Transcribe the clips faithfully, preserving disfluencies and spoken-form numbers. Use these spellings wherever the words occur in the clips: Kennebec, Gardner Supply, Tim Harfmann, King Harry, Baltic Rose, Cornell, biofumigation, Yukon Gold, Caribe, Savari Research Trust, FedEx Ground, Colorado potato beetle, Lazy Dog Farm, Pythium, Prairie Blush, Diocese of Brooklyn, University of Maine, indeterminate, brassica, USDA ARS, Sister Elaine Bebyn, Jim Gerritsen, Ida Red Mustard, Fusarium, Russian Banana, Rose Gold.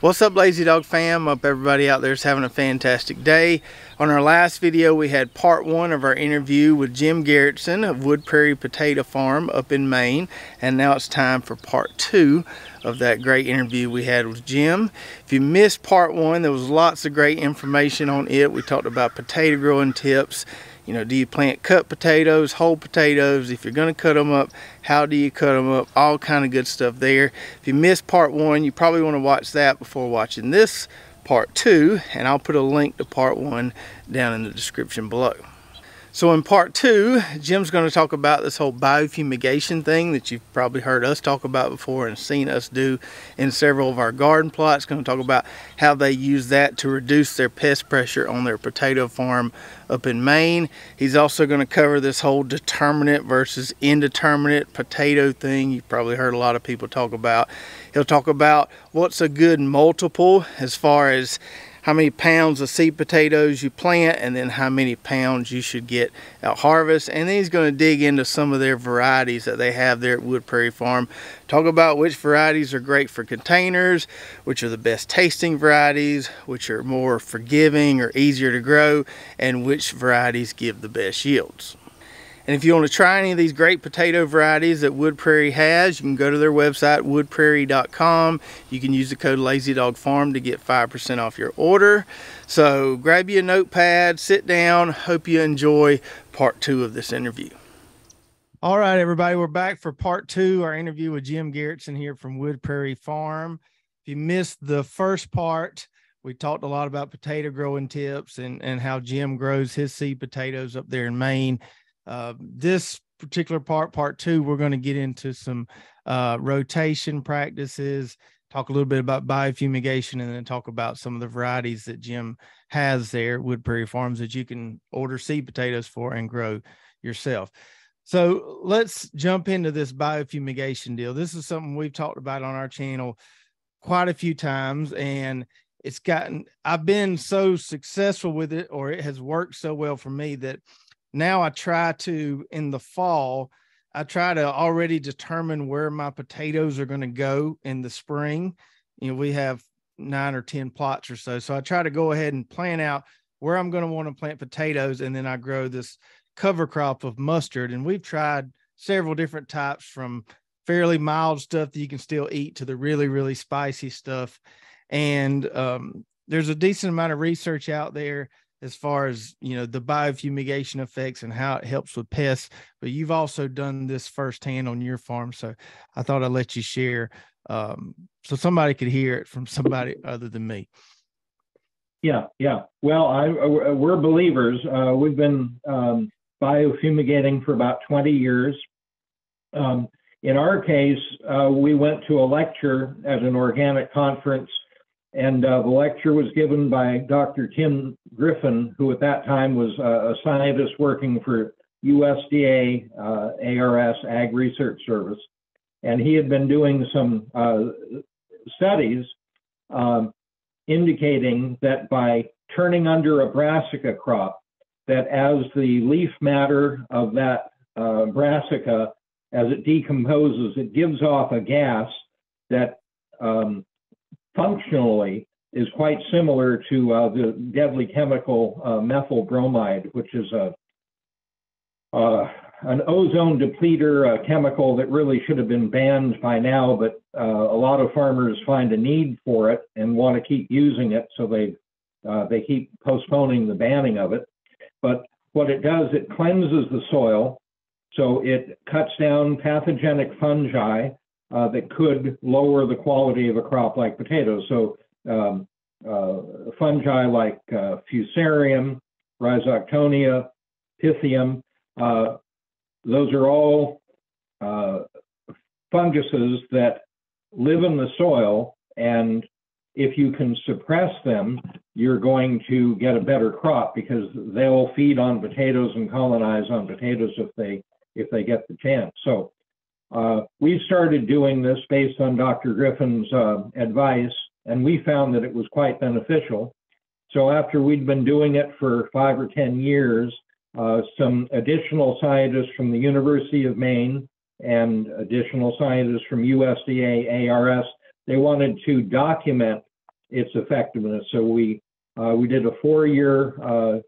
What's up, Lazy Dog fam? Hope everybody out there is having a fantastic day. On our last video, we had part one of our interview with Jim Gerritsen of Wood Prairie Potato Farm up in Maine. And now it's time for part two of that great interview we had with Jim. If you missed part one, there was lots of great information on it. We talked about potato growing tips. You know, do you plant cut potatoes, whole potatoes? If you're going to cut them up, how do you cut them up? All kind of good stuff there. If you missed part one, you probably want to watch that before watching this part two, and I'll put a link to part one down in the description below. So in part two, Jim's going to talk about this whole biofumigation thing that you've probably heard us talk about before and seen us do in several of our garden plots. Going to talk about how they use that to reduce their pest pressure on their potato farm up in Maine. He's also going to cover this whole determinate versus indeterminate potato thing you've probably heard a lot of people talk about. He'll talk about what's a good multiple as far as how many pounds of seed potatoes you plant and then how many pounds you should get out harvest. And then he's going to dig into some of their varieties that they have there at Wood Prairie Farm. Talk about which varieties are great for containers, which are the best tasting varieties, which are more forgiving or easier to grow, and which varieties give the best yields. And if you want to try any of these great potato varieties that Wood Prairie has, you can go to their website, wood prairie dot com. You can use the code LAZYDOGFARM to get five percent off your order. So grab you a notepad, sit down. Hope you enjoy part two of this interview. All right, everybody, we're back for part two, our interview with Jim Gerritsen here from Wood Prairie Farm. If you missed the first part, we talked a lot about potato growing tips and, and how Jim grows his seed potatoes up there in Maine. Uh, this particular part, part two, we're going to get into some uh, rotation practices, talk a little bit about biofumigation, and then talk about some of the varieties that Jim has there at Wood Prairie Farms that you can order seed potatoes for and grow yourself. So let's jump into this biofumigation deal. This is something we've talked about on our channel quite a few times, and it's gotten, I've been so successful with it, or it has worked so well for me that now I try to, in the fall, I try to already determine where my potatoes are going to go in the spring. You know, we have nine or ten plots or so. So I try to go ahead and plan out where I'm going to want to plant potatoes. And then I grow this cover crop of mustard. And we've tried several different types, from fairly mild stuff that you can still eat to the really, really spicy stuff. And um, there's a decent amount of research out there as far as, you know, the biofumigation effects and how it helps with pests, but you've also done this firsthand on your farm. So I thought I'd let you share, um, so somebody could hear it from somebody other than me. Yeah, yeah. Well, I, we're believers. Uh, we've been um, biofumigating for about twenty years. Um, in our case, uh, we went to a lecture at an organic conference, and uh, the lecture was given by Doctor Tim Griffin, who at that time was uh, a scientist working for U S D A uh, A R S Ag Research Service. And he had been doing some uh, studies um, indicating that by turning under a brassica crop, that as the leaf matter of that uh, brassica, as it decomposes, it gives off a gas that um, functionally is quite similar to uh, the deadly chemical uh, methyl bromide, which is a uh, an ozone depleter, a chemical that really should have been banned by now, but uh, a lot of farmers find a need for it and want to keep using it, so they uh, they keep postponing the banning of it. But what it does, it cleanses the soil, so it cuts down pathogenic fungi Uh, that could lower the quality of a crop like potatoes. So um, uh, fungi like uh, Fusarium, Rhizoctonia, Pythium, uh, those are all uh, funguses that live in the soil, and if you can suppress them, you're going to get a better crop because they'll feed on potatoes and colonize on potatoes if they if they get the chance. So Uh, we started doing this based on Doctor Griffin's uh, advice, and we found that it was quite beneficial. So after we'd been doing it for five or ten years, uh, some additional scientists from the University of Maine and additional scientists from U S D A A R S, they wanted to document its effectiveness. So we uh, we did a four-year uh,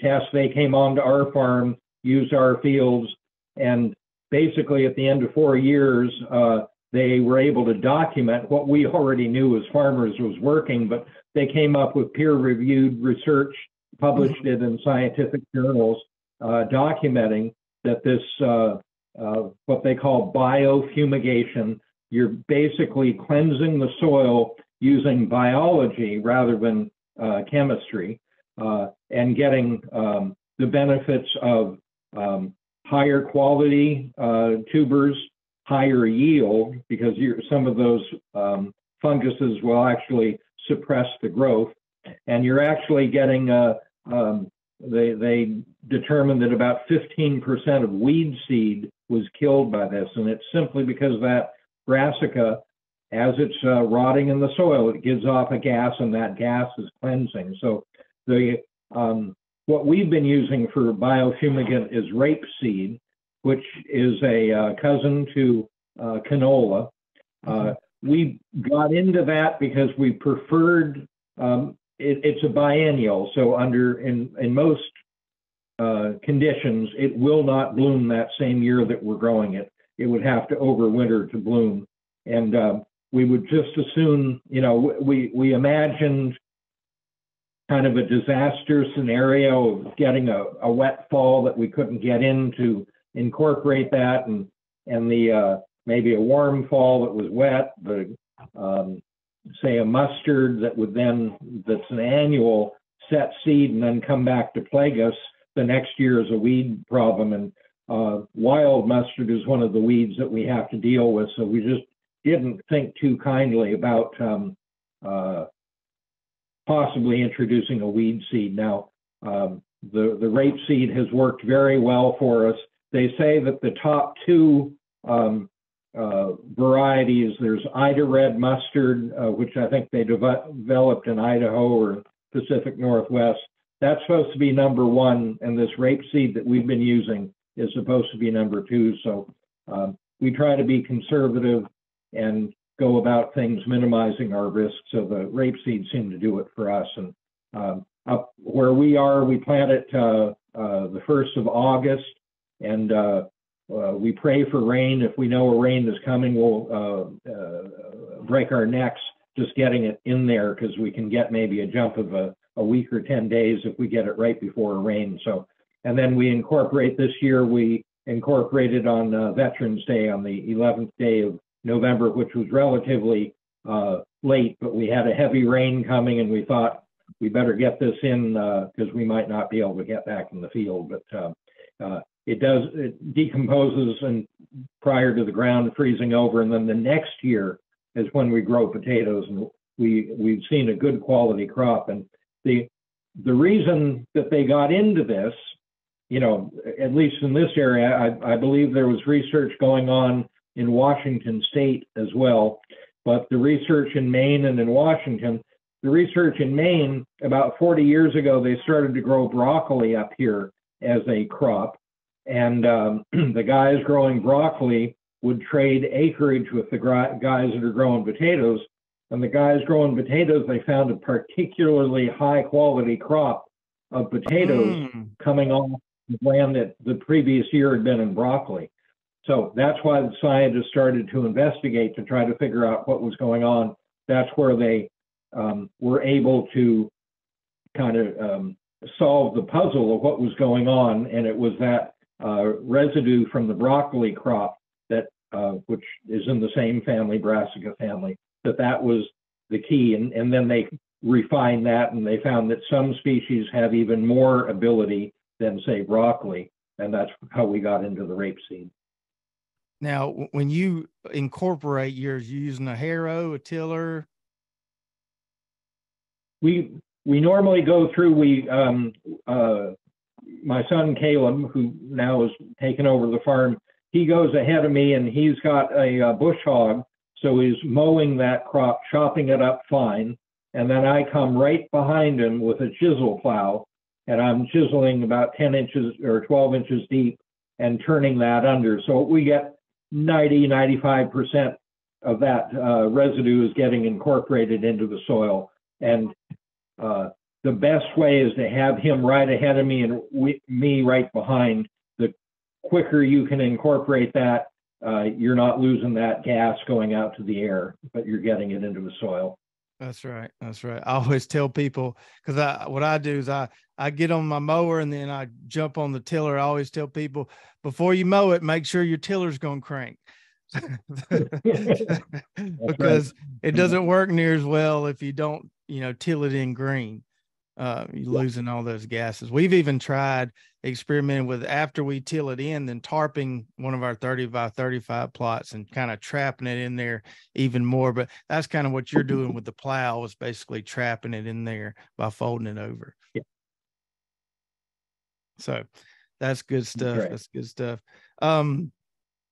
test. They came onto our farm, used our fields, and basically at the end of four years, uh, they were able to document what we already knew as farmers was working, but they came up with peer-reviewed research, published it in scientific journals, uh, documenting that this, uh, uh, what they call biofumigation, you're basically cleansing the soil using biology rather than uh, chemistry, uh, and getting um, the benefits of um, higher quality uh, tubers, higher yield, because you're, some of those um, funguses will actually suppress the growth. And you're actually getting, uh, um, they, they determined that about fifteen percent of weed seed was killed by this. And it's simply because that brassica, as it's uh, rotting in the soil, it gives off a gas, and that gas is cleansing. So the um, what we've been using for biofumigant is rapeseed, which is a uh, cousin to uh, canola. Uh, we got into that because we preferred, um, it, it's a biennial, so under in, in most uh, conditions, it will not bloom that same year that we're growing it. It would have to overwinter to bloom. And uh, we would just as soon, you know, we, we imagined kind of a disaster scenario of getting a, a wet fall that we couldn't get in to incorporate that, and and the uh, maybe a warm fall that was wet, the um, say a mustard that would then, that's an annual set seed and then come back to plague us the next year as a weed problem. And uh, wild mustard is one of the weeds that we have to deal with, so we just didn't think too kindly about um, uh, possibly introducing a weed seed. Now, um, the, the rape seed has worked very well for us. They say that the top two um, uh, varieties, there's Ida Red Mustard, uh, which I think they de developed in Idaho or Pacific Northwest. That's supposed to be number one, and this rape seed that we've been using is supposed to be number two. So um, we try to be conservative and go about things minimizing our risk, so the rapeseed seemed to do it for us. And um, up where we are, we plant it uh, uh, the first of August, and uh, uh, we pray for rain. If we know a rain is coming, we'll uh, uh, break our necks just getting it in there, because we can get maybe a jump of a, a week or ten days if we get it right before a rain. So, and then we incorporate this year, we incorporated on uh, Veterans Day on the eleventh day of November, which was relatively uh, late, but we had a heavy rain coming, and we thought we better get this in because uh, we might not be able to get back in the field. But uh, uh, it does, it decomposes and prior to the ground freezing over, and then the next year is when we grow potatoes, and we we've seen a good quality crop. And the the reason that they got into this, you know, at least in this area, I, I believe there was research going on in Washington state as well, but the research in Maine and in Washington, the research in Maine, about forty years ago, they started to grow broccoli up here as a crop. And um, the guys growing broccoli would trade acreage with the guys that are growing potatoes. And the guys growing potatoes, they found a particularly high quality crop of potatoes mm. coming off the land that the previous year had been in broccoli. So that's why the scientists started to investigate, to try to figure out what was going on. That's where they um, were able to kind of um, solve the puzzle of what was going on. And it was that uh, residue from the broccoli crop that, uh, which is in the same family, brassica family, that that was the key. And, and then they refined that, and they found that some species have even more ability than, say, broccoli. And that's how we got into the rapeseed. Now, when you incorporate yours, you're using a harrow, a tiller? We we normally go through, we, um, uh, my son Caleb, who now has taken over the farm, he goes ahead of me, and he's got a, a bush hog, so he's mowing that crop, chopping it up fine, and then I come right behind him with a chisel plow, and I'm chiseling about ten inches or twelve inches deep and turning that under. So we get ninety, ninety-five percent of that uh, residue is getting incorporated into the soil. And uh, the best way is to have him right ahead of me and we, me right behind. The quicker you can incorporate that, uh, you're not losing that gas going out to the air, but you're getting it into the soil. That's right. That's right. I always tell people, because I, what I do is I, I get on my mower and then I jump on the tiller. I always tell people, before you mow it, make sure your tiller's going to crank. Because it doesn't work near as well if you don't, you know, till it in green. Uh, you're losing all those gases. We've even tried experimenting with, after we till it in, then tarping one of our thirty by thirty-five plots and kind of trapping it in there even more. But that's kind of what you're doing with the plow, is basically trapping it in there by folding it over. Yeah. So that's good stuff. That's, that's good stuff. Um,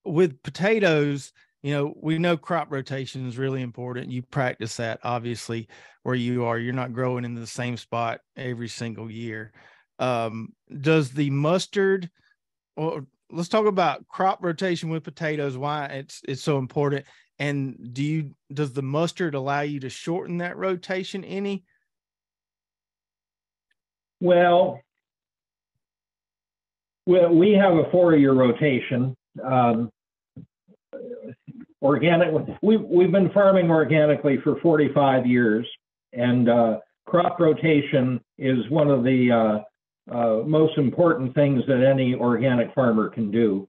with potatoes, you know, we know crop rotation is really important. You practice that, obviously, where you are. You're not growing in the same spot every single year. Um, does the mustard, or let's talk about crop rotation with potatoes, why it's it's so important. And do you, does the mustard allow you to shorten that rotation any? Well, well, we have a four-year rotation. Um, organic, we've, we've been farming organically for forty-five years, and uh, crop rotation is one of the uh, uh, most important things that any organic farmer can do.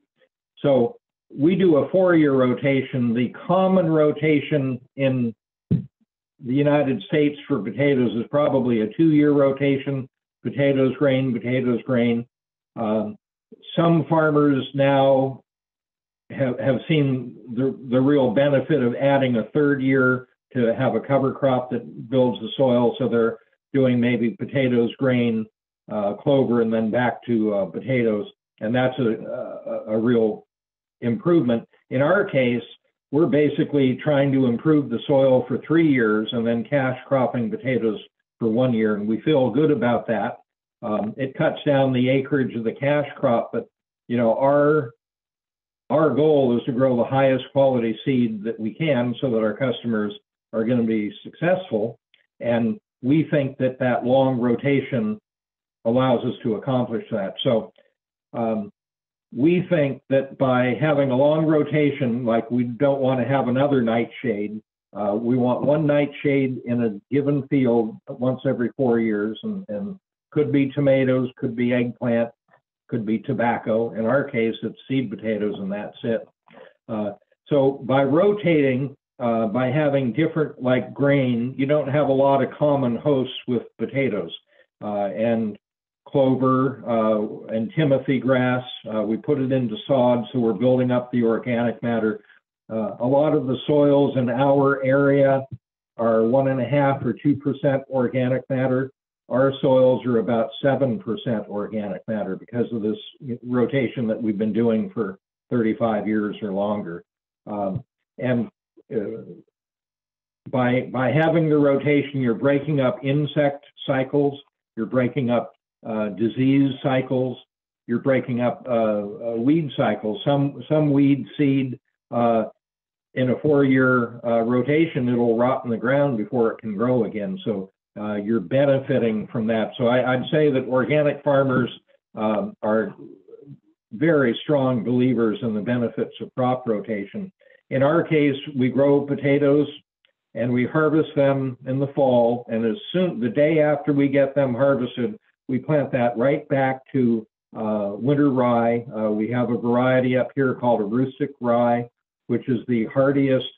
So we do a four-year rotation. The common rotation in the United States for potatoes is probably a two-year rotation: potatoes, grain, potatoes, grain. Um, some farmers now have have seen the, the real benefit of adding a third year to have a cover crop that builds the soil. So they're doing maybe potatoes, grain, uh, clover, and then back to uh, potatoes. And that's a, a, a real improvement. In our case, we're basically trying to improve the soil for three years and then cash cropping potatoes for one year. And we feel good about that. Um, it cuts down the acreage of the cash crop, but, you know, our Our goal is to grow the highest quality seed that we can so that our customers are going to be successful. And we think that that long rotation allows us to accomplish that. So um, we think that by having a long rotation, like we don't want to have another nightshade. Uh, we want one nightshade in a given field once every four years, and, and could be tomatoes, could be eggplant, could be tobacco. In our case, it's seed potatoes, and that's it. Uh, so by rotating, uh, by having different, like grain, you don't have a lot of common hosts with potatoes. Uh, and clover uh, and timothy grass, uh, we put it into sod, so we're building up the organic matter. Uh, a lot of the soils in our area are one and a half or two percent organic matter. Our soils are about seven percent organic matter because of this rotation that we've been doing for thirty-five years or longer. Um, and uh, by, by having the rotation, you're breaking up insect cycles, you're breaking up uh, disease cycles, you're breaking up uh, uh, weed cycles. Some, some weed seed uh, in a four-year uh, rotation, it'll rot in the ground before it can grow again. So Uh, you're benefiting from that. So I, I'd say that organic farmers um, are very strong believers in the benefits of crop rotation. In our case, we grow potatoes and we harvest them in the fall. And as soon, the day after we get them harvested, we plant that right back to uh, winter rye. Uh, we have a variety up here called a rustic rye, which is the hardiest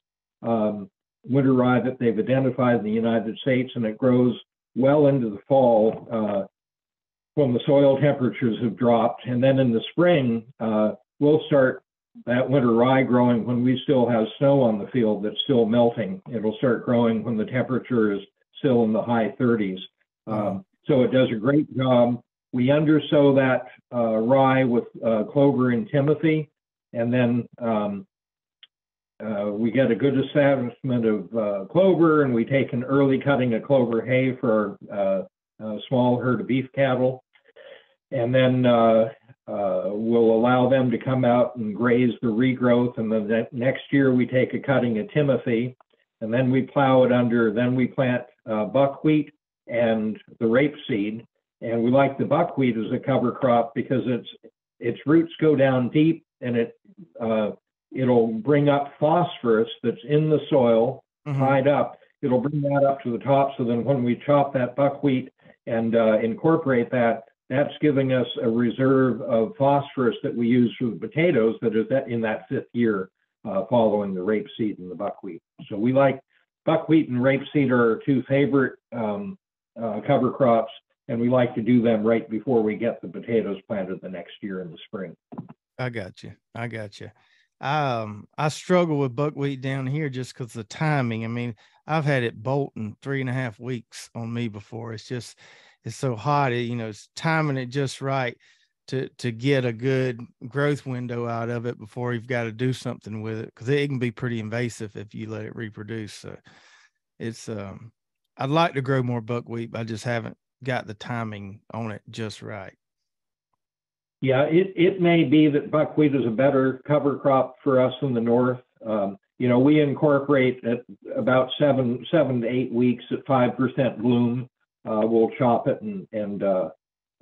um, winter rye that they've identified in the United States, and it grows well into the fall uh, when the soil temperatures have dropped. And then in the spring, uh, we'll start that winter rye growing when we still have snow on the field that's still melting. It'll start growing when the temperature is still in the high thirties. Um, so it does a great job. We undersow that uh, rye with uh, clover and timothy, and then um, Uh, we get a good establishment of uh, clover, and we take an early cutting of clover hay for our uh, uh, small herd of beef cattle. And then uh, uh, we'll allow them to come out and graze the regrowth. And then the next year we take a cutting of timothy. and then we plow it under, then we plant uh, buckwheat and the rapeseed. And we like the buckwheat as a cover crop because it's its roots go down deep, and it uh, it'll bring up phosphorus that's in the soil, mm-hmm. tied up. It'll bring that up to the top. So then when we chop that buckwheat and uh, incorporate that, that's giving us a reserve of phosphorus that we use for the potatoes that is that in that fifth year uh, following the rapeseed and the buckwheat. So we like buckwheat and rapeseed are our two favorite um, uh, cover crops, and we like to do them right before we get the potatoes planted the next year in the spring. I got you. I got you. Um, I struggle with buckwheat down here just because the timing. I mean, I've had it bolting three and a half weeks on me before. It's just, it's so hot. It, you know, it's timing it just right to, to get a good growth window out of it before you've got to do something with it, because it can be pretty invasive if you let it reproduce. So it's, um, I'd like to grow more buckwheat, but I just haven't got the timing on it just right. Yeah, it, it may be that buckwheat is a better cover crop for us in the north. Um, you know, we incorporate at about seven seven to eight weeks at five percent bloom. Uh, we'll chop it and and uh,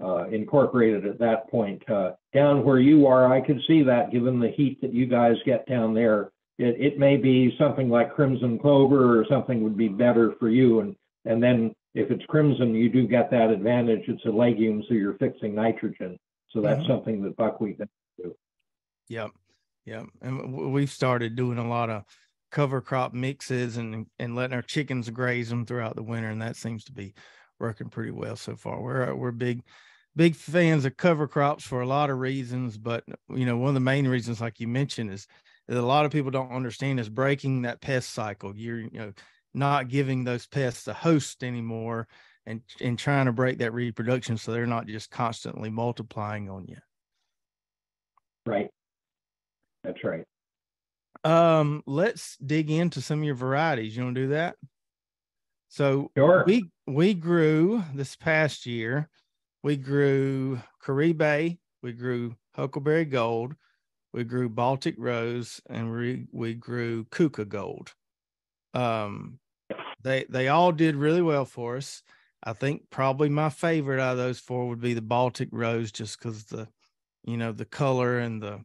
uh, incorporate it at that point. Uh, down where you are, I could see that given the heat that you guys get down there, it it may be something like crimson clover or something would be better for you. And and then if it's crimson, you do get that advantage. It's a legume, so you're fixing nitrogen. So that's mm-hmm. something that buckwheat does do. Yep, yep. And we've started doing a lot of cover crop mixes and and letting our chickens graze them throughout the winter, and that seems to be working pretty well so far. We're we're big, big fans of cover crops for a lot of reasons, but you know, one of the main reasons, like you mentioned, is that a lot of people don't understand is breaking that pest cycle. You're you know. not giving those pests a host anymore, and and trying to break that reproduction so they're not just constantly multiplying on you. Right. That's right. Um, let's dig into some of your varieties. You want to do that? So sure. we we grew this past year. We grew Caribe. We grew Huckleberry Gold. We grew Baltic Rose, and we we grew Kuka Gold. Um. They they all did really well for us. I think probably my favorite out of those four would be the Baltic Rose, just because the, you know, the color and the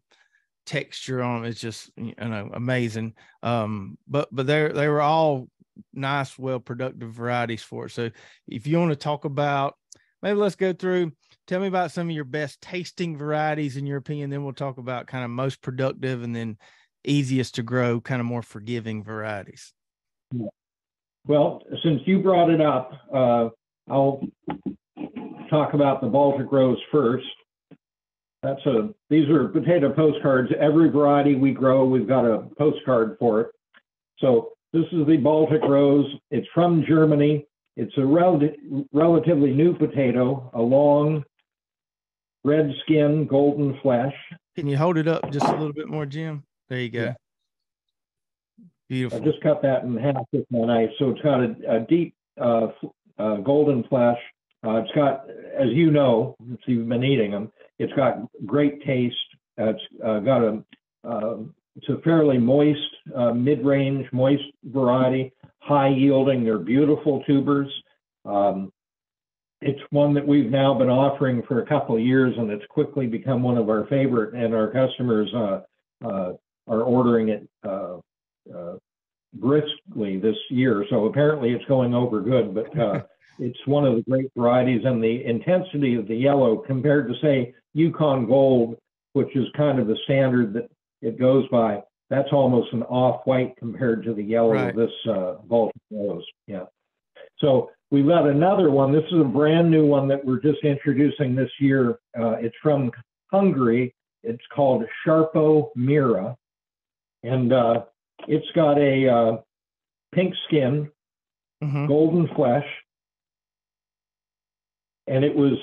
texture on them is just, you know, amazing. Um, but but they they were all nice, well productive varieties for it. So if you want to talk about, maybe let's go through. Tell me about some of your best tasting varieties in your opinion. Then we'll talk about kind of most productive and then easiest to grow, kind of more forgiving varieties. Yeah. Well, since you brought it up, uh, I'll talk about the Baltic Rose first. That's a, these are potato postcards. Every variety we grow, we've got a postcard for it. So this is the Baltic Rose. It's from Germany. It's a rel relatively new potato, a long red skin, golden flesh. Can you hold it up just a little bit more, Jim? There you go. Yeah. Beautiful. I just cut that in half with my knife, so it's got a, a deep uh, uh, golden flesh. Uh, it's got, as you know, if you've been eating them, it's got great taste. Uh, it's uh, got a, uh, it's a fairly moist, uh, mid-range, moist variety, high-yielding. They're beautiful tubers. Um, it's one that we've now been offering for a couple of years, and it's quickly become one of our favorite, and our customers uh, uh, are ordering it uh, Uh, briskly this year, so apparently it's going over good, but uh, it's one of the great varieties, and the intensity of the yellow compared to, say, Yukon Gold, which is kind of the standard that it goes by, that's almost an off-white compared to the yellow right. of this uh, Baltic Rose. Yeah. So we've got another one. This is a brand new one that we're just introducing this year. Uh, it's from Hungary. It's called Sárpo Mira, and uh, it's got a uh, pink skin, mm-hmm. golden flesh, and it was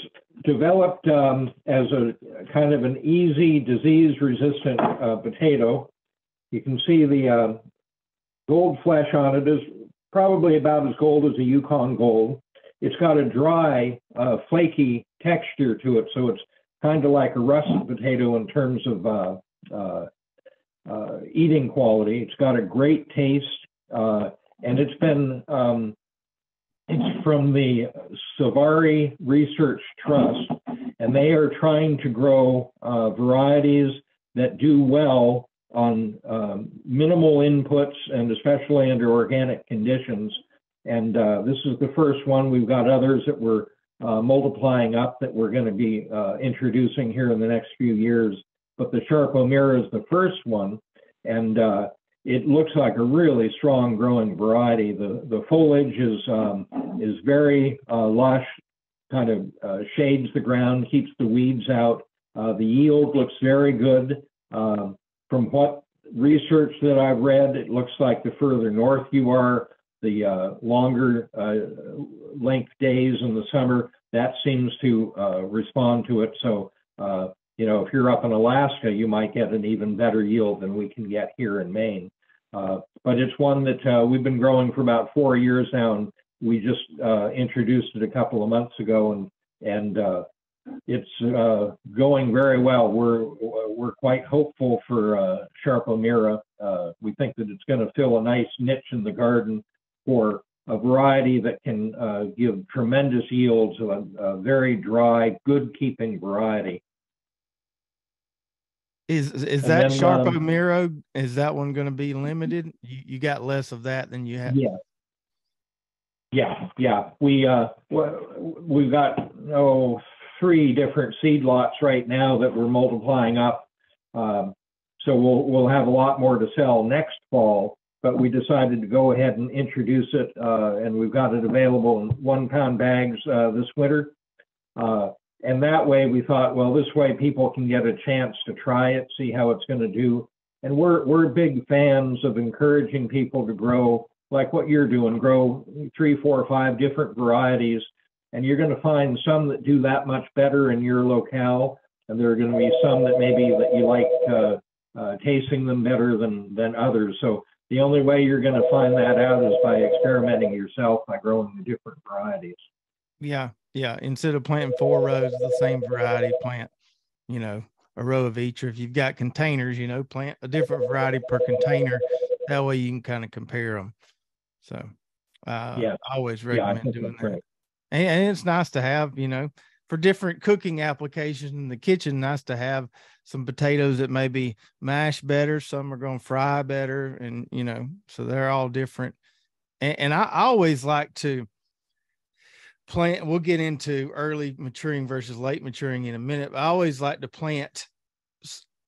developed um, as a kind of an easy disease-resistant uh, potato. You can see the uh, gold flesh on it is probably about as gold as a Yukon Gold. It's got a dry, uh, flaky texture to it, so it's kind of like a russet potato in terms of uh, uh, Uh, eating quality. It's got a great taste. Uh, and it's been um, it's from the Savari Research Trust, and they are trying to grow uh, varieties that do well on um, minimal inputs and especially under organic conditions. And uh, this is the first one. We've got others that we're uh, multiplying up that we're going to be uh, introducing here in the next few years. But the Sárpo Mira is the first one, and uh, it looks like a really strong growing variety. The the foliage is um, is very uh, lush, kind of uh, shades the ground, keeps the weeds out. Uh, the yield looks very good. Uh, from what research that I've read, it looks like the further north you are, the uh, longer uh, length days in the summer, that seems to uh, respond to it. So, uh, you know, if you're up in Alaska, you might get an even better yield than we can get here in Maine. Uh, but it's one that uh, we've been growing for about four years now, and we just uh, introduced it a couple of months ago, and and uh, it's uh, going very well. We're we're quite hopeful for uh, Sárpo Mira. Uh, we think that it's going to fill a nice niche in the garden for a variety that can uh, give tremendous yields of a, a very dry, good-keeping variety. Is is and that Sárpo um, Mira? Is that one going to be limited? You, you got less of that than you have. Yeah, yeah, yeah. We uh, we've got oh three different seed lots right now that we're multiplying up. Um, so we'll we'll have a lot more to sell next fall. But we decided to go ahead and introduce it, uh, and we've got it available in one-pound bags uh, this winter. Uh, and that way we thought, well, this way people can get a chance to try it, see how it's going to do. And we're we're big fans of encouraging people to grow, like what you're doing, grow three, four, five different varieties. And you're going to find some that do that much better in your locale, and there are going to be some that maybe that you like uh, uh, tasting them better than than others. So the only way you're going to find that out is by experimenting yourself, by growing the different varieties. Yeah, yeah. Instead of planting four rows of the same variety, plant, you know, a row of each. Or if you've got containers, you know, plant a different variety per container. That way you can kind of compare them. So uh, yeah. I always recommend yeah, I doing that. Right. And, and it's nice to have, you know, for different cooking applications in the kitchen, nice to have some potatoes that maybe mash better. Some are going to fry better. And, you know, so they're all different. And, and I, I always like to plant. We'll get into early maturing versus late maturing in a minute. But I always like to plant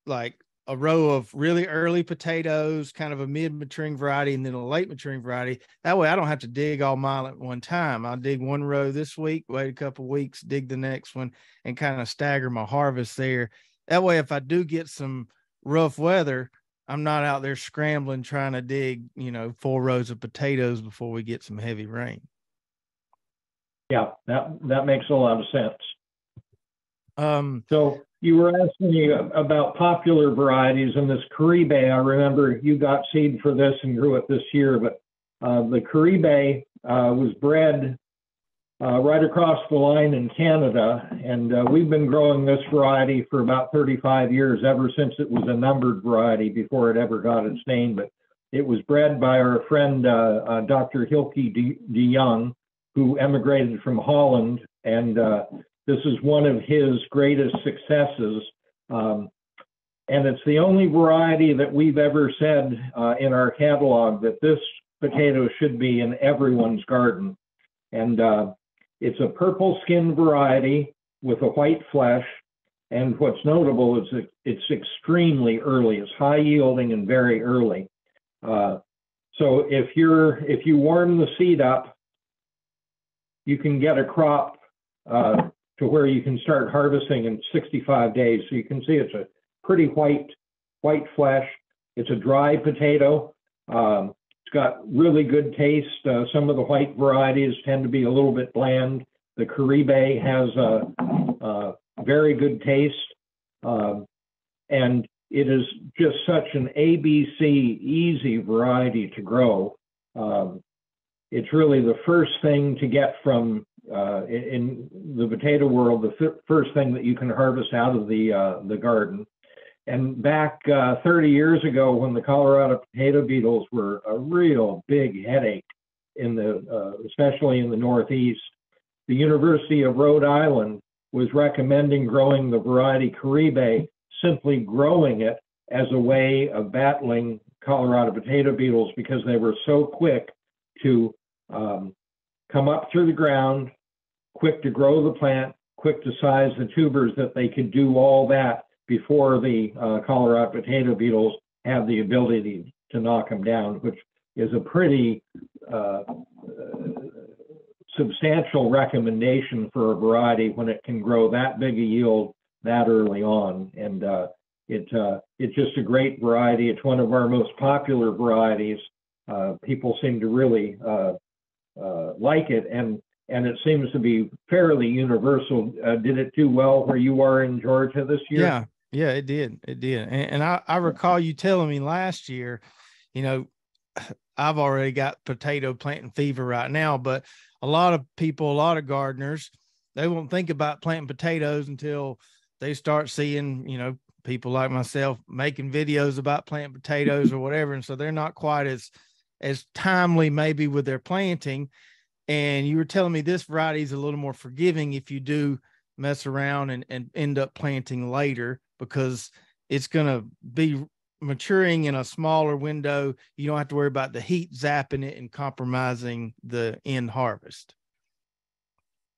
like a row of really early potatoes, kind of a mid maturing variety, and then a late maturing variety. That way I don't have to dig all mine at one time. I'll dig one row this week, wait a couple of weeks, dig the next one, and kind of stagger my harvest there. That way, if I do get some rough weather, I'm not out there scrambling, trying to dig, you know, four rows of potatoes before we get some heavy rain. Yeah, that, that makes a lot of sense. Um, so you were asking me about popular varieties, and this Caribe, I remember you got seed for this and grew it this year, but uh, the Caribe uh, was bred uh, right across the line in Canada, and uh, we've been growing this variety for about thirty-five years, ever since it was a numbered variety before it ever got its name. But it was bred by our friend uh, uh, Doctor Hielke De Jong, who emigrated from Holland, and uh, this is one of his greatest successes, um, and it's the only variety that we've ever said uh, in our catalog that this potato should be in everyone's garden. And uh, it's a purple-skinned variety with a white flesh, and what's notable is that it's extremely early. It's high-yielding and very early. Uh, so if you're if you warm the seed up, you can get a crop uh, to where you can start harvesting in sixty-five days. So you can see it's a pretty white, white flesh. It's a dry potato. Um, it's got really good taste. Uh, some of the white varieties tend to be a little bit bland. The Caribe has a, a very good taste. Um, and it is just such an A B C easy variety to grow. Um, it's really the first thing to get from Uh, in the potato world, the first thing that you can harvest out of the uh, the garden, And back uh, thirty years ago, when the Colorado potato beetles were a real big headache, in the uh, especially in the Northeast, the University of Rhode Island was recommending growing the variety Caribe, simply growing it as a way of battling Colorado potato beetles, because they were so quick to um, come up through the ground, quick to grow the plant, quick to size the tubers, that they could do all that before the uh, Colorado potato beetles have the ability to knock them down, which is a pretty uh, substantial recommendation for a variety when it can grow that big a yield that early on. And uh, it uh, it's just a great variety. It's one of our most popular varieties. Uh, people seem to really uh, uh, like it, and and it seems to be fairly universal. Uh, did it do well where you are in Georgia this year? Yeah, yeah, it did. It did. And, and I, I recall you telling me last year, you know, I've already got potato planting fever right now, but a lot of people, a lot of gardeners, they won't think about planting potatoes until they start seeing, you know, people like myself making videos about planting potatoes or whatever. And so they're not quite as, as timely maybe with their planting. And you were telling me this variety is a little more forgiving if you do mess around and, and end up planting later, because it's going to be maturing in a smaller window. You don't have to worry about the heat zapping it and compromising the end harvest.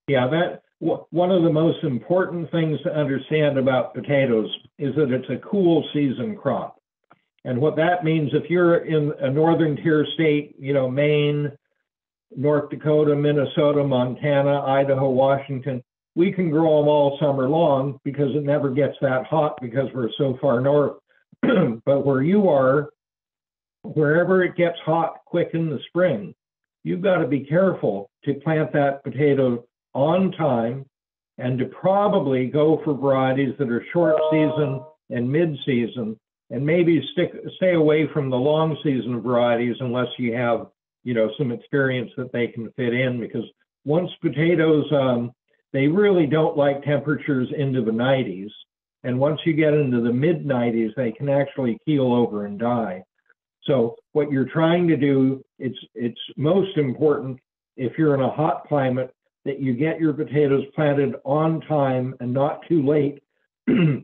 Yeah, that one of the most important things to understand about potatoes is that it's a cool season crop. And what that means, if you're in a northern tier state, you know, Maine, North Dakota, Minnesota, Montana, Idaho, Washington, we can grow them all summer long because it never gets that hot because we're so far north. But where you are, wherever it gets hot quick in the spring, you've got to be careful to plant that potato on time, and to probably go for varieties that are short season and mid season, and maybe stick stay away from the long season varieties unless you have, you know, some experience that they can fit in. Because once potatoes, um, they really don't like temperatures into the nineties. And once you get into the mid nineties, they can actually keel over and die. So what you're trying to do, it's it's most important if you're in a hot climate that you get your potatoes planted on time and not too late,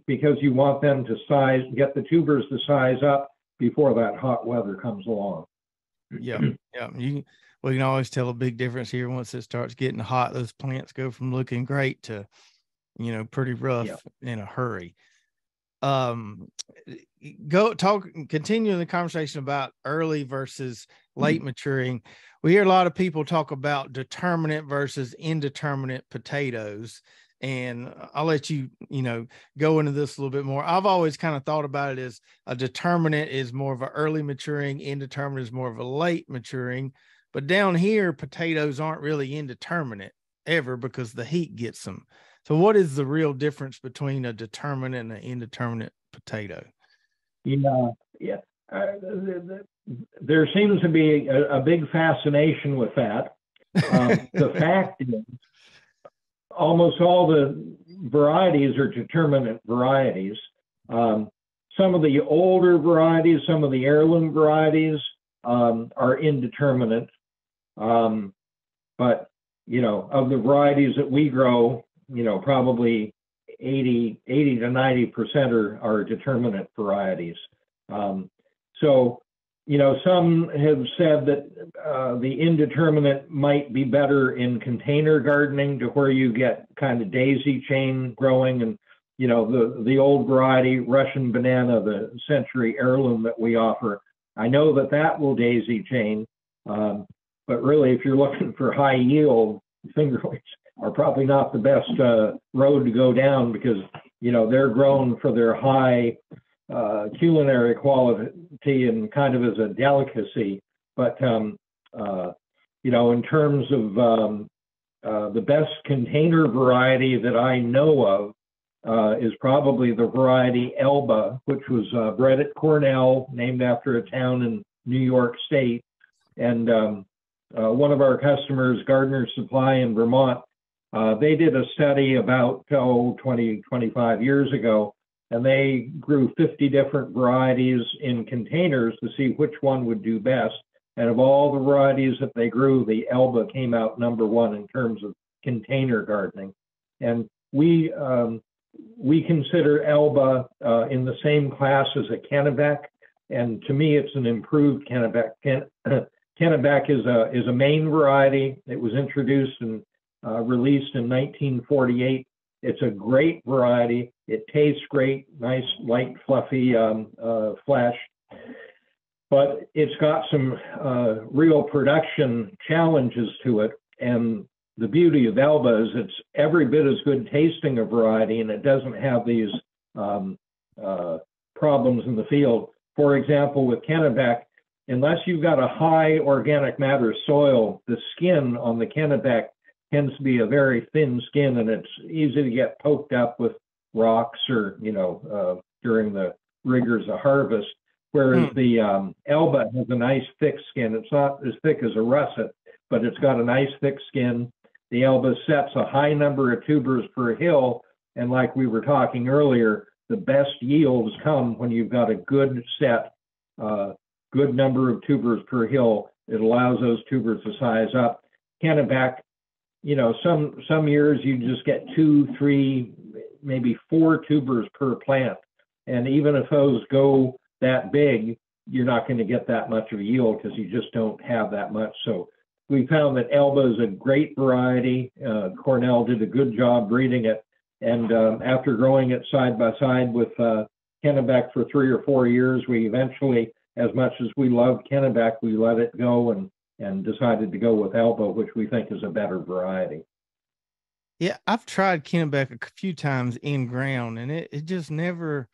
because you want them to size, get the tubers to size up before that hot weather comes along. Yeah, yeah. You, well, you can always tell a big difference here. Once it starts getting hot, those plants go from looking great to, you know, pretty rough yeah. in a hurry. Um, go talk, continuing the conversation about early versus late mm-hmm. maturing. We hear a lot of people talk about determinate versus indeterminate potatoes, and I'll let you, you know, go into this a little bit more. I've always kind of thought about it as a determinate is more of an early maturing, indeterminate is more of a late maturing, but down here, potatoes aren't really indeterminate ever because the heat gets them. So what is the real difference between a determinate and an indeterminate potato? Yeah, yeah. Uh, the, the, there seems to be a, a big fascination with that. Um, the fact is, almost all the varieties are determinate varieties. Um, some of the older varieties, some of the heirloom varieties um, are indeterminate. Um, but, you know, of the varieties that we grow, you know, probably eighty to ninety percent are, are determinate varieties. Um, so, you know, some have said that uh, the indeterminate might be better in container gardening, to where you get kind of daisy chain growing, and, you know, the, the old variety, Russian banana, the century heirloom that we offer. I know that that will daisy chain, um, but really if you're looking for high yield, fingerlings are probably not the best uh, road to go down, because, you know, they're grown for their high uh, culinary quality and kind of as a delicacy. But, um, uh, you know, in terms of um, uh, the best container variety that I know of uh, is probably the variety Elba, which was uh, bred at Cornell, named after a town in New York State. And um, uh, one of our customers, Gardner Supply in Vermont, Uh, they did a study about oh, twenty, twenty-five years ago and they grew fifty different varieties in containers to see which one would do best. And of all the varieties that they grew, the Elba came out number one in terms of container gardening. And we um, we consider Elba uh, in the same class as a Kennebec, and to me, it's an improved Kennebec. Ken- Kennebec is a is a Maine variety. It was introduced and uh, released in nineteen forty-eight. It's a great variety. It tastes great, nice, light, fluffy um, uh, flesh. But it's got some uh, real production challenges to it. And the beauty of Elba is it's every bit as good tasting a variety, and it doesn't have these um, uh, problems in the field. For example, with Kennebec, unless you've got a high organic matter soil, the skin on the Kennebec tends to be a very thin skin, and it's easy to get poked up with rocks or, you know, uh, during the rigors of harvest. Whereas the um, Elba has a nice thick skin. It's not as thick as a russet, but it's got a nice thick skin. The Elba sets a high number of tubers per hill. And like we were talking earlier, the best yields come when you've got a good set, uh, good number of tubers per hill. It allows those tubers to size up. Kennebec, you know, some some years you just get two, three, maybe four tubers per plant. And even if those go that big, you're not going to get that much of a yield because you just don't have that much. So we found that Elba is a great variety. Uh, Cornell did a good job breeding it. And um, after growing it side by side with uh, Kennebec for three or four years, we eventually, as much as we loved Kennebec, we let it go and and decided to go with Elba, which we think is a better variety. Yeah, I've tried Kennebec a few times in ground, and it, it just never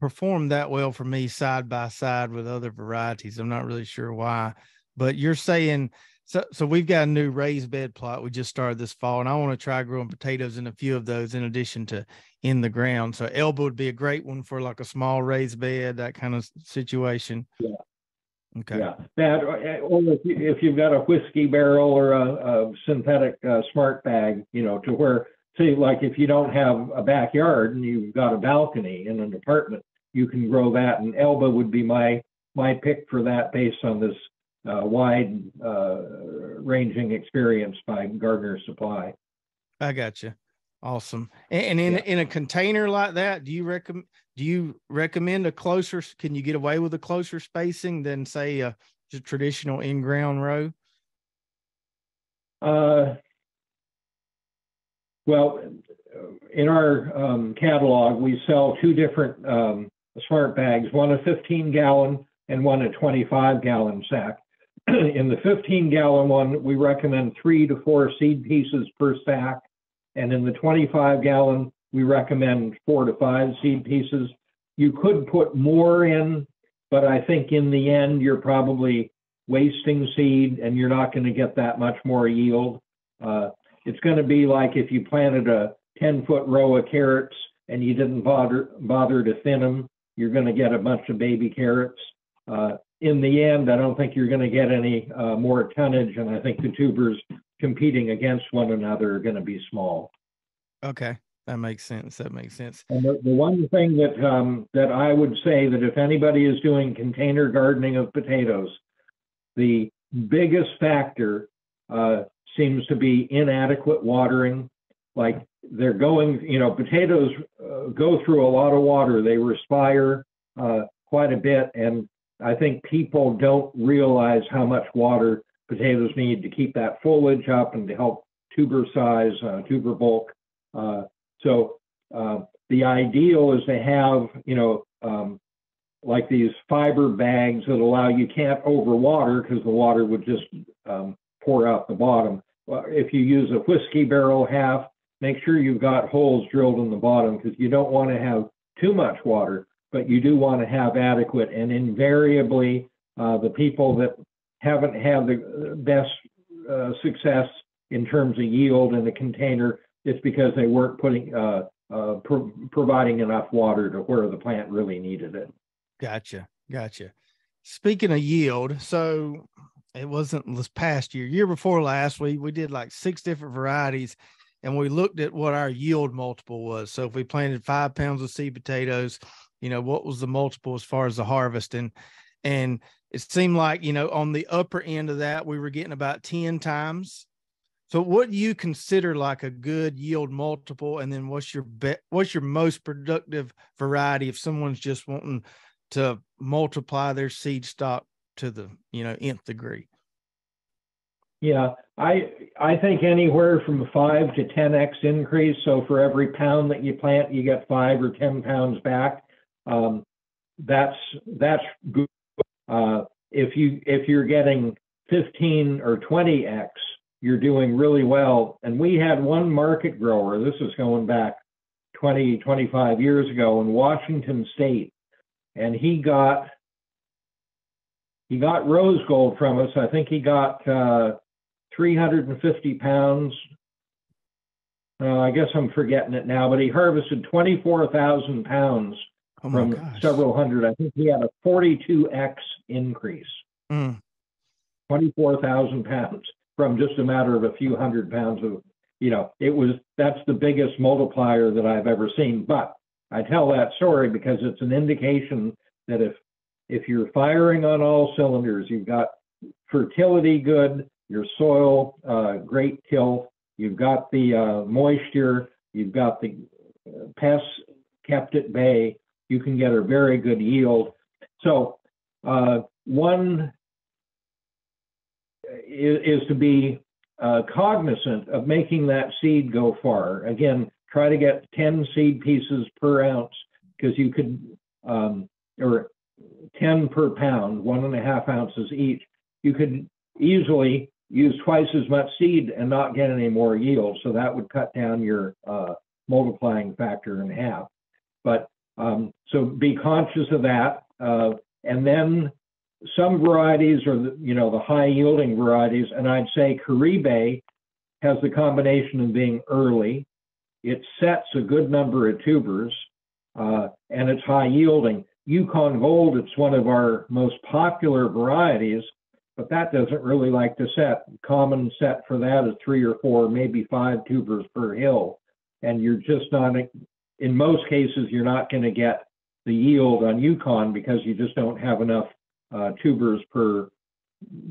performed that well for me side by side with other varieties. I'm not really sure why, but you're saying, so so we've got a new raised bed plot we just started this fall, and I want to try growing potatoes in a few of those in addition to in the ground. So Elba would be a great one for like a small raised bed, that kind of situation. Yeah. Okay. Yeah, that, or if you've got a whiskey barrel or a, a synthetic uh, smart bag, you know, to where, say, like if you don't have a backyard and you've got a balcony in an apartment, you can grow that. And Elba would be my my pick for that based on this uh, wide uh, ranging experience by Gardner Supply. I got you. Awesome. And in, yeah. in a container like that, do you recommend, do you recommend a closer, can you get away with a closer spacing than say a, a traditional in-ground row? Uh, well, in our um, catalog, we sell two different um, smart bags, one a fifteen gallon and one a twenty-five gallon sack. In the fifteen gallon one, we recommend three to four seed pieces per sack. And in the twenty-five gallon, we recommend four to five seed pieces. You could put more in, but I think in the end, you're probably wasting seed and you're not going to get that much more yield. Uh, it's going to be like if you planted a ten foot row of carrots and you didn't bother, bother to thin them, you're going to get a bunch of baby carrots. Uh, in the end, I don't think you're going to get any uh, more tonnage. And I think the tubers competing against one another are going to be small. Okay, that makes sense. That makes sense. And the, the one thing that um, that I would say that if anybody is doing container gardening of potatoes, the biggest factor uh, seems to be inadequate watering. Like they're going, you know, potatoes uh, go through a lot of water. They respire uh, quite a bit, and I think people don't realize how much water potatoes need to keep that foliage up and to help tuber size, uh, tuber bulk. Uh, so uh, the ideal is to have, you know, um, like these fiber bags that allow you can't overwater because the water would just um, pour out the bottom. If you use a whiskey barrel half, make sure you've got holes drilled in the bottom because you don't want to have too much water, but you do want to have adequate. And invariably, uh, the people that haven't had the best uh, success in terms of yield in the container, it's because they weren't putting uh, uh, pro- providing enough water to where the plant really needed it. Gotcha, gotcha. Speaking of yield, so it wasn't this past year, year before last, we we did like six different varieties, and we looked at what our yield multiple was. So if we planted five pounds of seed potatoes, you know, what was the multiple as far as the harvest? And, and it seemed like, you know, on the upper end of that, we were getting about ten times. So what do you consider like a good yield multiple? And then what's your be- what's your most productive variety if someone's just wanting to multiply their seed stock to the, you know, nth degree? Yeah, I I think anywhere from five to ten X increase. So for every pound that you plant, you get five or ten pounds back. Um, that's that's good. Uh, if you if you're getting fifteen or twenty X, you're doing really well. And we had one market grower, this is going back twenty, twenty-five years ago in Washington State, and he got he got Rose Gold from us. I think he got uh, three hundred fifty pounds. Uh, I guess I'm forgetting it now, but he harvested twenty-four thousand pounds oh from gosh. several hundred. I think he had a forty-two X increase, mm. twenty-four thousand pounds. From just a matter of a few hundred pounds of, you know, it was, that's the biggest multiplier that I've ever seen. But I tell that story because it's an indication that if, if you're firing on all cylinders, you've got fertility good, your soil, uh, great till, you've got the uh, moisture, you've got the pests kept at bay, you can get a very good yield. So uh, one, is to be uh, cognizant of making that seed go far. Again, try to get ten seed pieces per ounce because you could, um, or ten per pound, one and a half ounces each. You could easily use twice as much seed and not get any more yield. So that would cut down your uh, multiplying factor in half. But um, so be conscious of that. Uh, and then some varieties are, you know, the high-yielding varieties, and I'd say Caribe has the combination of being early, it sets a good number of tubers, uh, and it's high-yielding. Yukon Gold, it's one of our most popular varieties, but that doesn't really like to set. Common set for that is three or four, maybe five tubers per hill, and you're just not, in most cases, you're not going to get the yield on Yukon because you just don't have enough Uh, tubers per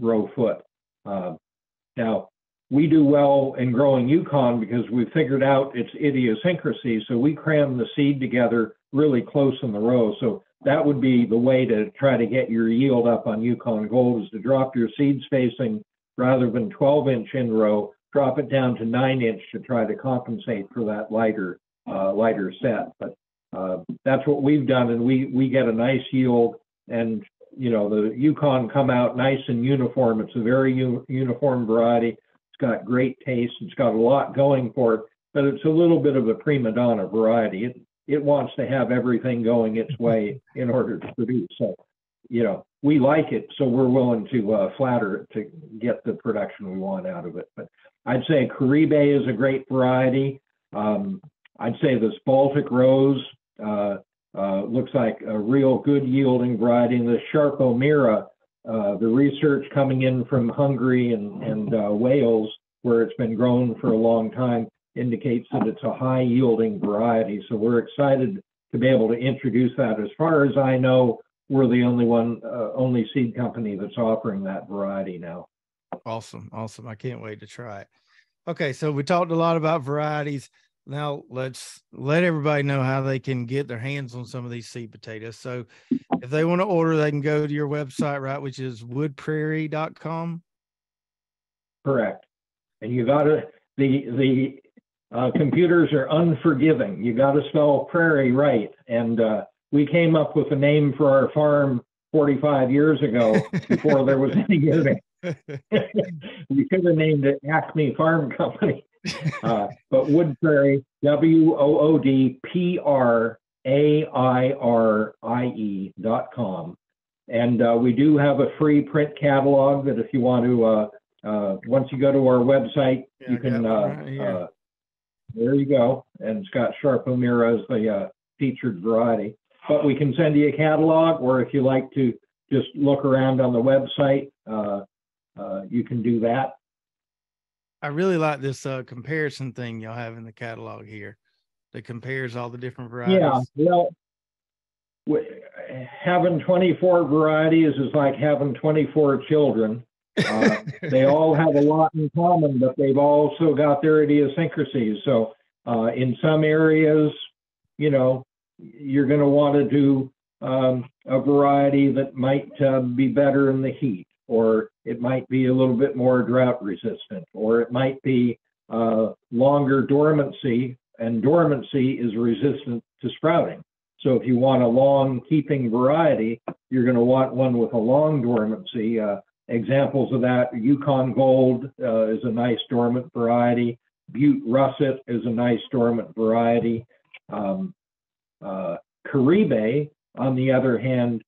row foot. Uh, now, we do well in growing Yukon because we figured out its idiosyncrasy, so we cram the seed together really close in the row. So that would be the way to try to get your yield up on Yukon Gold is to drop your seed spacing rather than twelve inch in row, drop it down to nine inch to try to compensate for that lighter uh, lighter set. But uh, that's what we've done, and we we get a nice yield. And you know, the Yukon come out nice and uniform. It's a very u- uniform variety. It's got great taste. It's got a lot going for it, but it's a little bit of a prima donna variety. It it wants to have everything going its way in order to produce. So, you know, we like it, so we're willing to uh, flatter it to get the production we want out of it. But I'd say Caribe is a great variety. Um, I'd say this Baltic Rose, uh, Uh, looks like a real good yielding variety. And the Sárpo Mira, uh, the research coming in from Hungary and, and uh, Wales, where it's been grown for a long time, indicates that it's a high yielding variety. So we're excited to be able to introduce that. As far as I know, we're the only one, uh, only seed company that's offering that variety now. Awesome. Awesome. I can't wait to try it. Okay. So we talked a lot about varieties. Now let's let everybody know how they can get their hands on some of these seed potatoes. So if they want to order, they can go to your website, right? Which is wood prairie dot com. Correct. And you got to, the, the uh, computers are unforgiving. You got to spell prairie right. And uh, we came up with a name for our farm forty-five years ago before there was any giving. We could have named it Acme Farm Company. uh, but Wood Prairie, W O O D P R A I R I E dot com. And uh, we do have a free print catalog that if you want to, uh, uh, once you go to our website, yeah, you can, uh, right uh, there you go. And it's got Sárpo Mira as the uh, featured variety. But we can send you a catalog, or if you like to just look around on the website, uh, uh, you can do that. I really like this uh, comparison thing y'all have in the catalog here that compares all the different varieties. Yeah, well, having twenty-four varieties is like having twenty-four children. Uh, they all have a lot in common, but they've also got their idiosyncrasies. So uh, in some areas, you know, you're going to want to do um, a variety that might uh, be better in the heat, or it might be a little bit more drought resistant, or it might be uh, longer dormancy, and dormancy is resistant to sprouting. So if you want a long keeping variety, you're going to want one with a long dormancy. Uh, examples of that, Yukon Gold uh, is a nice dormant variety. Butte Russet is a nice dormant variety. Um, uh, Caribe, on the other hand,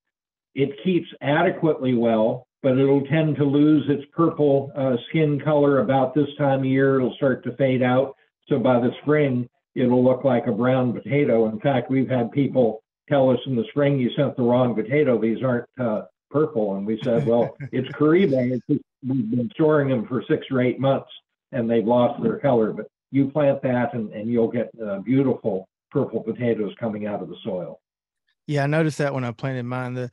it keeps adequately well, but it'll tend to lose its purple uh, skin color about this time of year. It'll start to fade out. So by the spring, it'll look like a brown potato. In fact, we've had people tell us in the spring, you sent the wrong potato. These aren't uh, purple. And we said, well, it's Caribe. It's just, we've been storing them for six or eight months, and they've lost their color. But you plant that, and, and you'll get uh, beautiful purple potatoes coming out of the soil. Yeah, I noticed that when I planted mine. The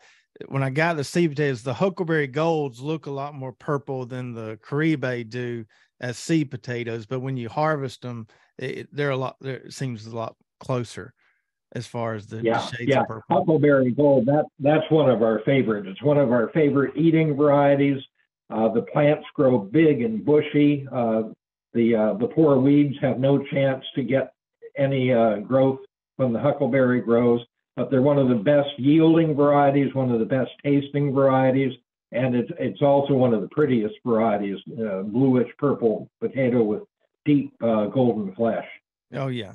when I got the seed potatoes, the Huckleberry Golds look a lot more purple than the Caribe do as seed potatoes. But when you harvest them, it, they're a lot, they're, it seems a lot closer as far as the, yeah, the shades yeah. of purple. Huckleberry Gold, that, that's one of our favorite. It's one of our favorite eating varieties. Uh, the plants grow big and bushy. Uh, the, uh, the poor weeds have no chance to get any uh, growth when the huckleberry grows. But they're one of the best yielding varieties, one of the best tasting varieties, and it's, it's also one of the prettiest varieties, uh, bluish purple potato with deep uh, golden flesh. Oh, yeah.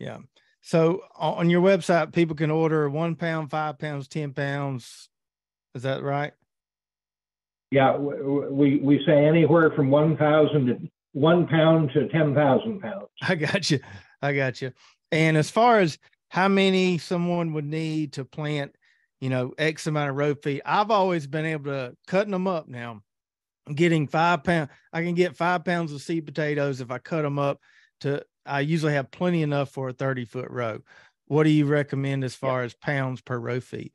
Yeah. So on your website, people can order one pound, five pounds, ten pounds. Is that right? Yeah. We, we say anywhere from one thousand to one pound to ten thousand pounds. I got you. I got you. And as far as how many someone would need to plant, you know, X amount of row feet. I've always been able to cutting them up now. I'm getting five pounds. I can get five pounds of seed potatoes if I cut them up to, I usually have plenty enough for a thirty foot row. What do you recommend as far yeah. as pounds per row feet?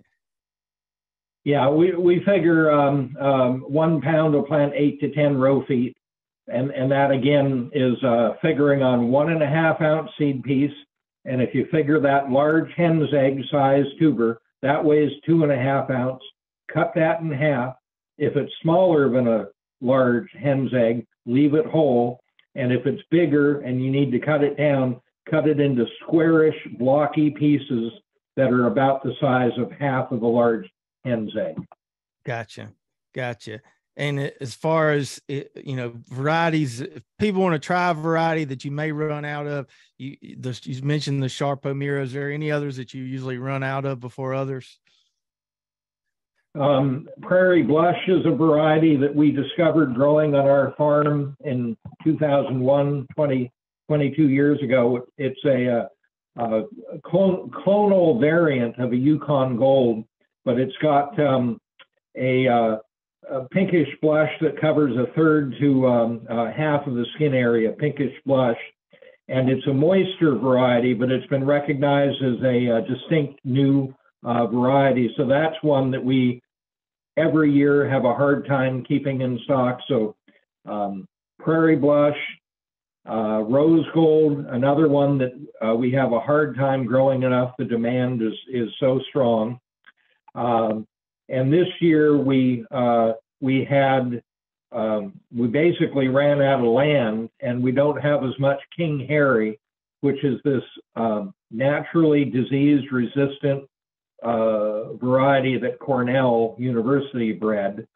Yeah, we, we figure um, um, one pound will plant eight to ten row feet. And, and that again is uh, figuring on one and a half ounce seed piece. And if you figure that large hen's egg size tuber, that weighs two and a half ounce, cut that in half. If it's smaller than a large hen's egg, leave it whole. And if it's bigger and you need to cut it down, cut it into squarish, blocky pieces that are about the size of half of a large hen's egg. Gotcha. Gotcha. And as far as, you know, varieties, if people want to try a variety that you may run out of, you, the, you mentioned the Sárpo Mira. Is there any others that you usually run out of before others? Um, Prairie Blush is a variety that we discovered growing on our farm in two thousand one, twenty, twenty-two years ago. It's a, a, a clon, clonal variant of a Yukon Gold, but it's got um, a... Uh, a pinkish blush that covers a third to um, uh, half of the skin area, pinkish blush. And it's a moisture variety, but it's been recognized as a uh, distinct new uh, variety. So that's one that we every year have a hard time keeping in stock. So um, Prairie Blush, uh, Rose Gold, another one that uh, we have a hard time growing enough. The demand is, is so strong. Um, And this year we uh, we had um, we basically ran out of land, and we don't have as much King Harry, which is this um, naturally disease-resistant uh, variety that Cornell University bred,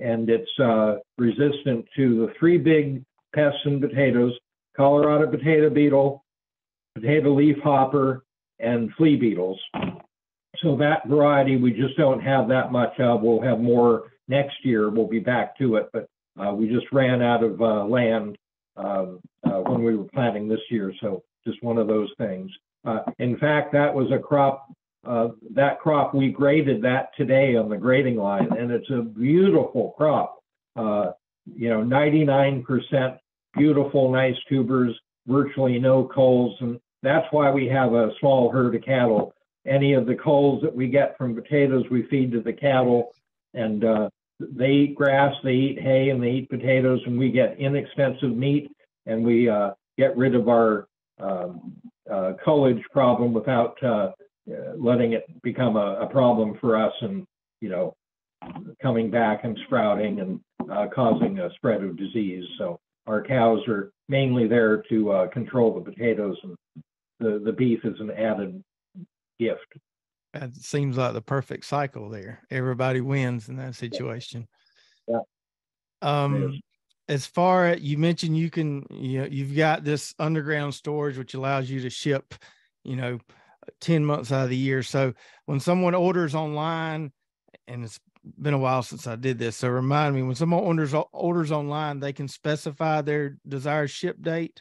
and it's uh, resistant to the three big pests in potatoes: Colorado potato beetle, potato leafhopper, and flea beetles. So that variety, we just don't have that much of. We'll have more next year. We'll be back to it, but uh, we just ran out of uh, land um, uh, when we were planting this year. So just one of those things. Uh, in fact, that was a crop, uh, that crop, we graded that today on the grading line, and it's a beautiful crop. Uh, you know, ninety-nine percent beautiful, nice tubers, virtually no culls, and that's why we have a small herd of cattle. Any of the culls that we get from potatoes, we feed to the cattle, and uh, they eat grass, they eat hay, and they eat potatoes, and we get inexpensive meat, and we uh, get rid of our um, uh, cullage problem without uh, letting it become a, a problem for us and, you know, coming back and sprouting and uh, causing a spread of disease. So our cows are mainly there to uh, control the potatoes, and the, the beef is an added gift. That seems like the perfect cycle there. Everybody wins in that situation. Yeah. Um, as far as you mentioned, you can, you know, you've got this underground storage, which allows you to ship, you know, ten months out of the year. So when someone orders online, and it's been a while since I did this, so remind me, when someone orders, orders online, they can specify their desired ship date.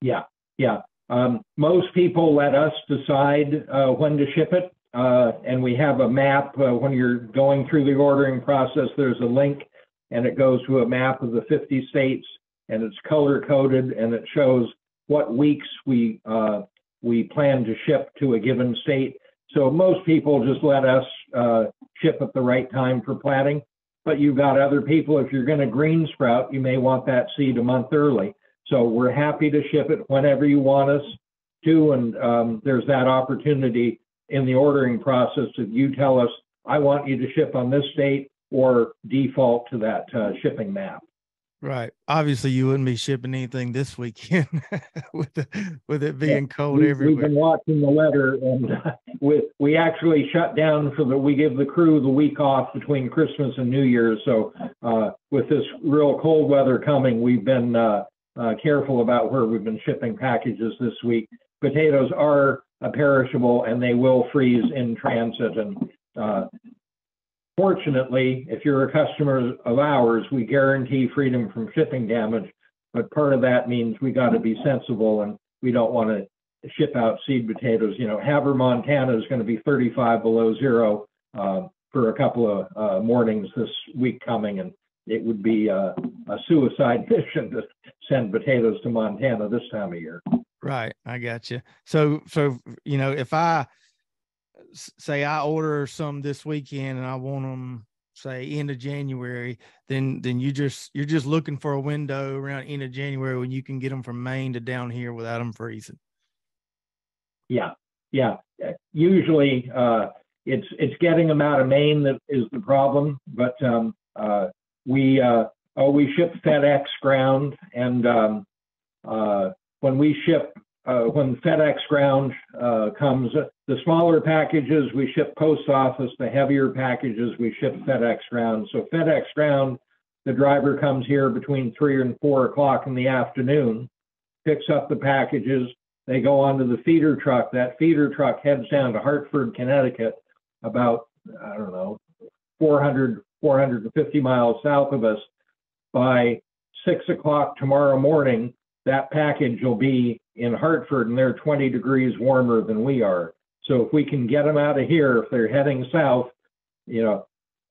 Yeah. Yeah. Um, most people let us decide uh, when to ship it, uh, and we have a map. Uh, when you're going through the ordering process, there's a link, and it goes to a map of the fifty states, and it's color-coded, and it shows what weeks we uh, we plan to ship to a given state. So most people just let us uh, ship at the right time for planting, but you've got other people. If you're going to green sprout, you may want that seed a month early. So we're happy to ship it whenever you want us to, and um, there's that opportunity in the ordering process if you tell us, I want you to ship on this date, or default to that uh, shipping map. Right. Obviously, you wouldn't be shipping anything this weekend with the, with it being yeah, cold we, everywhere. We've been watching the weather, and uh, we, we actually shut down so that we give the crew the week off between Christmas and New Year's. So uh, with this real cold weather coming, we've been uh, Uh, careful about where we've been shipping packages this week. Potatoes are uh, perishable, and they will freeze in transit. And uh, fortunately, if you're a customer of ours, we guarantee freedom from shipping damage. But part of that means we got to be sensible, and we don't want to ship out seed potatoes. You know, Havre, Montana is going to be thirty-five below zero uh, for a couple of uh, mornings this week coming, and it would be uh, a suicide mission to send potatoes to Montana this time of year. Right. I got you. So, so, you know, if I say I order some this weekend and I want them, say, end of January, then, then you just, you're just looking for a window around end of January when you can get them from Maine to down here without them freezing. Yeah. Yeah. Usually uh, it's, it's getting them out of Maine that is the problem, but um, uh, We uh, oh we ship FedEx Ground, and um, uh, when we ship uh, when FedEx Ground uh, comes, the smaller packages we ship post office, the heavier packages we ship FedEx Ground. So FedEx Ground, the driver comes here between three and four o'clock in the afternoon, picks up the packages, they go onto the feeder truck. That feeder truck heads down to Hartford, Connecticut, about I don't know four hundred, four hundred fifty miles south of us. By six o'clock tomorrow morning, that package will be in Hartford, and they're twenty degrees warmer than we are. So if we can get them out of here, if they're heading south, you know,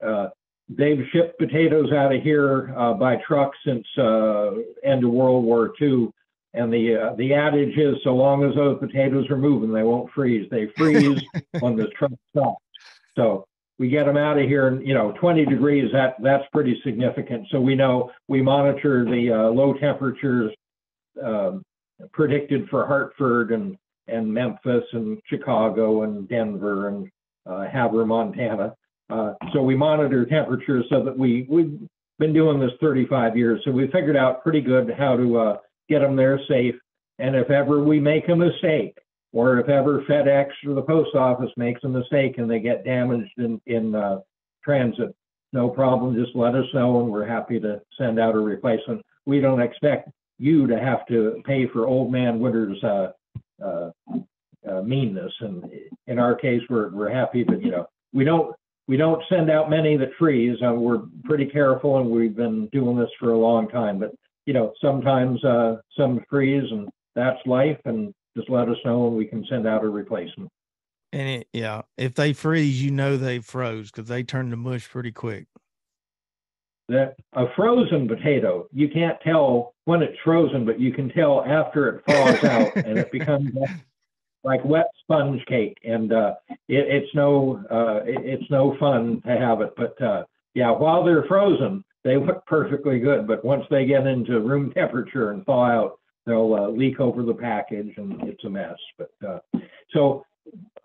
uh, they've shipped potatoes out of here uh, by truck since uh, end of World War Two. And the uh, the adage is, so long as those potatoes are moving, they won't freeze. They freeze when the truck stops. So we get them out of here, and, you know, twenty degrees, that, that's pretty significant. So we know, we monitor the uh, low temperatures uh, predicted for Hartford and, and Memphis and Chicago and Denver and uh, Havre, Montana. Uh, so we monitor temperatures so that we, we've been doing this thirty-five years. So we figured out pretty good how to uh, get them there safe. And if ever we make a mistake, or if ever FedEx or the post office makes a mistake and they get damaged in, in uh, transit, no problem, just let us know, and we're happy to send out a replacement. We don't expect you to have to pay for old man Witter's uh, uh, uh, meanness. And in our case, we're, we're happy that, you know, we don't, we don't send out many that freeze. Uh, we're pretty careful, and we've been doing this for a long time. But, you know, sometimes uh, some freeze, and that's life, and just let us know and we can send out a replacement. And it, yeah, if they freeze, you know, they froze, because they turn to mush pretty quick. that a frozen potato, you can't tell when it's frozen, but you can tell after it falls out and it becomes like wet sponge cake. And uh, it, it's no uh, it, it's no fun to have it. But uh, yeah, while they're frozen, they look perfectly good. But once they get into room temperature and thaw out, they'll uh, leak over the package and it's a mess. But uh, so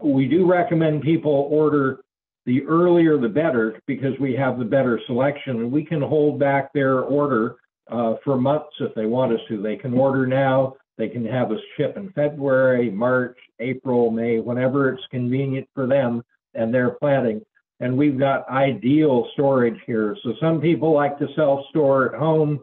we do recommend people order the earlier the better, because we have the better selection, and we can hold back their order uh, for months if they want us to. They can order now, they can have us ship in February, March, April, May, whenever it's convenient for them and their planting. And we've got ideal storage here. So some people like to self-store at home.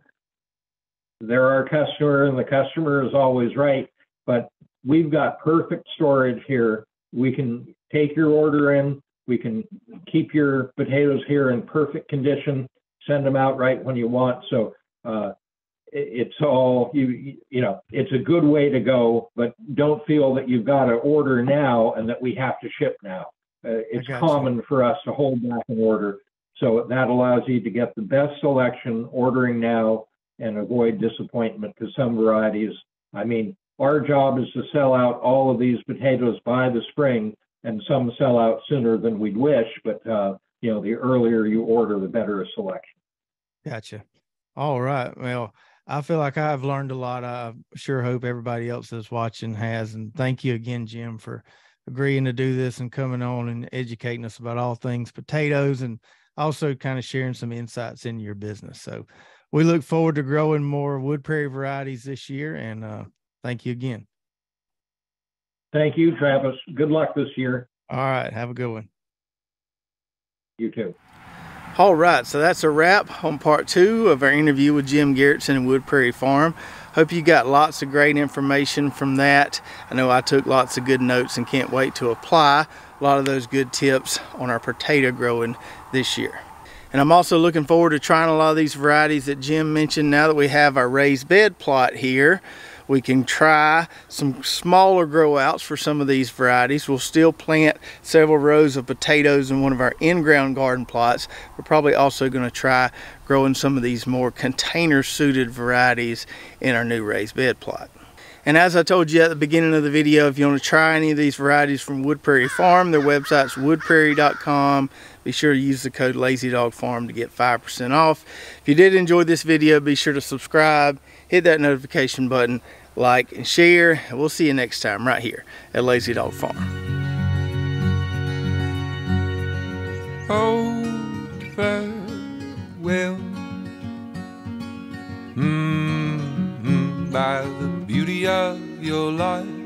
They're our customer and the customer is always right, but we've got perfect storage here. We can take your order in, we can keep your potatoes here in perfect condition, send them out right when you want. So uh, it's all, you you know, it's a good way to go, but don't feel that you've got to order now and that we have to ship now. Uh, it's common you. for us to hold back an order. So that allows you to get the best selection ordering now and avoid disappointment to some varieties. I mean, our job is to sell out all of these potatoes by the spring, and some sell out sooner than we'd wish, but uh, you know, the earlier you order, the better a selection. Gotcha. All right. Well, I feel like I've learned a lot. I sure hope everybody else that's watching has. And thank you again, Jim, for agreeing to do this and coming on and educating us about all things potatoes, and also kind of sharing some insights into your business. So we look forward to growing more Wood Prairie varieties this year. And uh, thank you again. Thank you, Travis. Good luck this year. All right. Have a good one. You too. All right. So that's a wrap on part two of our interview with Jim Gerritsen and Wood Prairie Farm. Hope you got lots of great information from that. I know I took lots of good notes and can't wait to apply a lot of those good tips on our potato growing this year. And I'm also looking forward to trying a lot of these varieties that Jim mentioned. Now that we have our raised bed plot here, we can try some smaller grow outs for some of these varieties. We'll still plant several rows of potatoes in one of our in-ground garden plots. We're probably also going to try growing some of these more container suited varieties in our new raised bed plot. And as I told you at the beginning of the video, if you want to try any of these varieties from Wood Prairie Farm, their website's wood prairie dot com. Be sure to use the code Lazy Dog Farm to get five percent off. If you did enjoy this video, be sure to subscribe, hit that notification button, like and share. And we'll see you next time right here at Lazy Dog Farm. Oh, farewell. Mm-hmm. By the beauty of your life.